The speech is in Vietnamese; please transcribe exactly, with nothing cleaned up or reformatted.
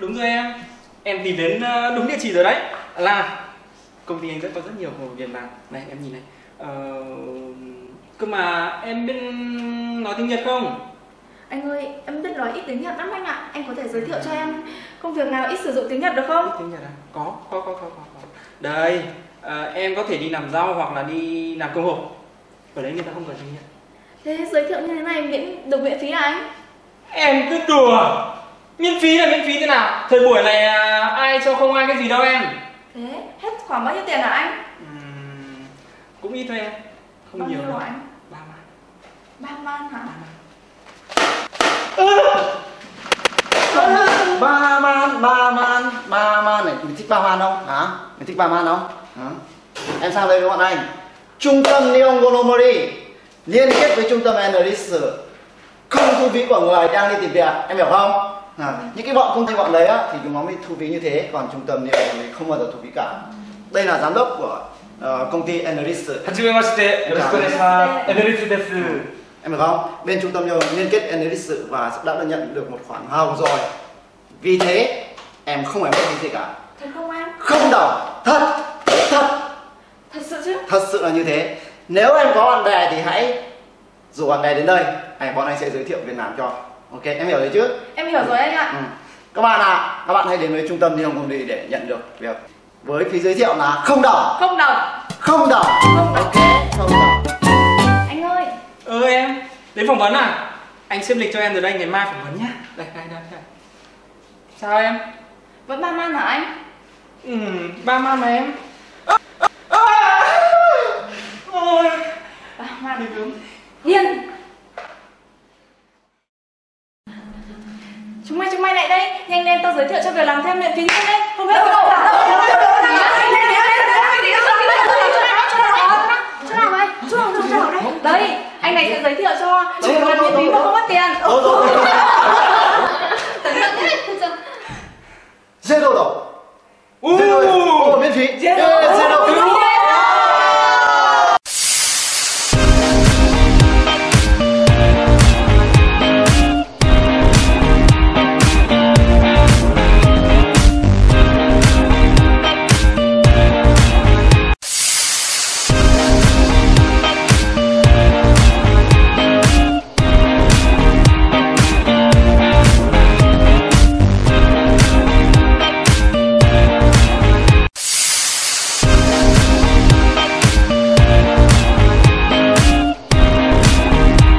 Đúng rồi em, em tìm đến đúng địa chỉ rồi đấy. Là công ty anh rất có rất nhiều việc làm. Này em nhìn này. Ờ... Cơ mà em biết nói tiếng Nhật không? Anh ơi, em biết nói ít tiếng Nhật lắm anh ạ. Anh có thể giới thiệu cho em công việc nào ít sử dụng tiếng Nhật được không? Ít tiếng Nhật à? Có, có, có, có, có. Đây, à, em có thể đi làm rau hoặc là đi làm công hộp. Ở đấy người ta không cần tiếng Nhật. Thế giới thiệu như thế này miễn được miễn phí à anh? Em cứ đùa. Miễn phí là miễn phí thế nào? Thời buổi này ai cho không ai cái gì đâu em. Thế hết khoảng bao nhiêu tiền hả anh? Uhm, cũng ít thôi em. Không bao nhiều đâu anh. Ba man. Ba man hả? Ba man, ba man, ba man này, mình thích ba man không? Hả? Mình thích ba man không? Hả? Em sang đây với bọn anh. Trung tâm Nihongonomori liên kết với trung tâm Enelis, không thu phí của người đang đi tìm việc, em hiểu không? À, những cái bọn công ty bọn đấy á, thì chúng nó mới thu phí như thế, còn trung tâm Nihongonomori không bao giờ thu phí cả. Đây là giám đốc của uh, công ty Andris. Em hiểu không? Bên trung tâm liên kết Enelis và đã nhận được một khoản hồng rồi. Vì thế em không phải mất gì cả. Thật không em? Không đâu. Thật, thật. Thật sự chứ? Thật sự là như thế. Nếu em có bạn bè thì hãy rủ bạn bè đến đây. Này, bọn anh sẽ giới thiệu Việt Nam cho. Ok, em hiểu rồi chứ? Em hiểu rồi anh ạ. Ừ. Các bạn à, các bạn hãy đến với trung tâm Đi Hồng Hồng Đi để nhận được việc với phí giới thiệu là không đồng. Không đồng. Không đồng. Không đồng. Ok, không đồng. Ơ ừ, em, đến phỏng vấn à? Anh xếp lịch cho em rồi đây, ngày mai phỏng vấn nhá. Đây, đây, đây, đây. Sao em? Vẫn ba man hả anh? Ừ, ba man mà em. À, à, à. Ôi. Ba man thì đúng. Hiên. Chúng mày, chúng mày lại đây. Nhanh lên, tao giới thiệu cho việc làm thêm miễn phí đây. Không hết đâu.